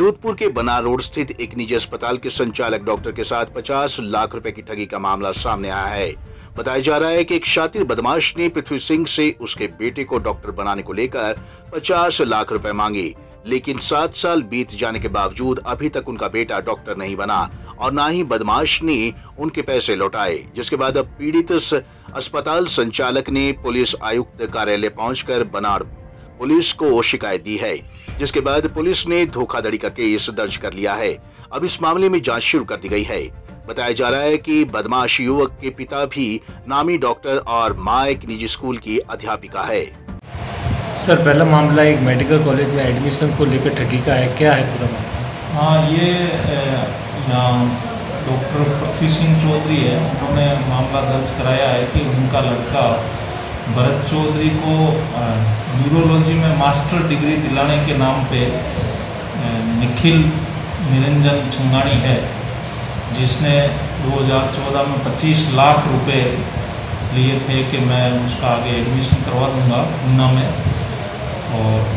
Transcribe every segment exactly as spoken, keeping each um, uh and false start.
जोधपुर के बनाड़ रोड स्थित एक निजी अस्पताल के संचालक डॉक्टर के साथ पचास लाख रुपए की ठगी का मामला सामने आया है। बताया जा रहा है कि एक शातिर बदमाश ने पृथ्वी सिंह से उसके बेटे को डॉक्टर बनाने को लेकर पचास लाख रुपए मांगे, लेकिन सात साल बीत जाने के बावजूद अभी तक उनका बेटा डॉक्टर नहीं बना और ना ही बदमाश ने उनके पैसे लौटाए, जिसके बाद अब पीड़ित अस्पताल संचालक ने पुलिस आयुक्त कार्यालय पहुंचकर बनाड़ पुलिस को शिकायत दी है, जिसके बाद पुलिस ने धोखाधड़ी का केस दर्ज कर लिया है। अब इस मामले में जांच शुरू कर दी गई है। बताया जा रहा है कि बदमाश युवक के पिता भी नामी डॉक्टर और मां एक निजी स्कूल की अध्यापिका है। सर, पहला मामला एक मेडिकल कॉलेज में एडमिशन को लेकर ठगी का है, क्या है पूरा मामला? हाँ, ये डॉक्टर पृथ्वी सिंह चौधरी है, उन्होंने मामला दर्ज कराया है कि उनका लड़का भरत चौधरी को न्यूरोलॉजी में मास्टर डिग्री दिलाने के नाम पे निखिल निरंजन छंगाणी है, जिसने दो हज़ार चौदह में पच्चीस लाख रुपए लिए थे कि मैं उसका आगे एडमिशन करवा दूँगा ऊना में, और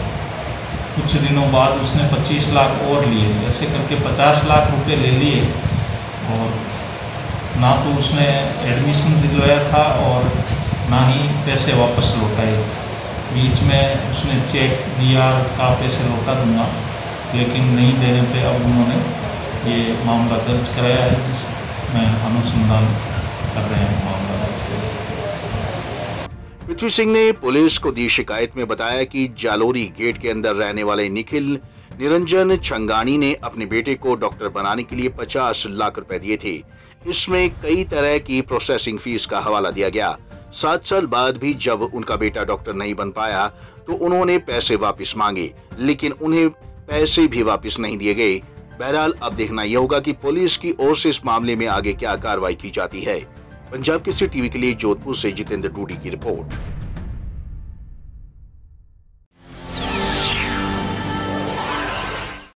कुछ दिनों बाद उसने पच्चीस लाख और लिए, ऐसे करके पचास लाख रुपए ले लिए। और ना तो उसने एडमिशन दिलवाया था और ना ही पैसे वापस लौटाए। बीच में उसने चेक दिया का पैसे लौटा दूंगा, लेकिन नहीं देने पे अब उन्होंने ये मामला दर्ज कराया है, जिसमें अनुसंधान कर रहे हैं। मामला दर्ज कराया पृथ्वी सिंह ने पुलिस को दी शिकायत में बताया कि जालोरी गेट के अंदर रहने वाले निखिल निरंजन छंगाणी ने अपने बेटे को डॉक्टर बनाने के लिए पचास लाख रुपए दिए थे। इसमें कई तरह की प्रोसेसिंग फीस का हवाला दिया गया। सात साल बाद भी जब उनका बेटा डॉक्टर नहीं बन पाया तो उन्होंने पैसे वापस मांगे, लेकिन उन्हें पैसे भी वापस नहीं दिए गए। बहरहाल, अब देखना यह होगा कि पुलिस की ओर से इस मामले में आगे क्या कार्रवाई की जाती है। पंजाब केसरी टीवी के लिए जोधपुर से जितेंद्र डूडी की रिपोर्ट।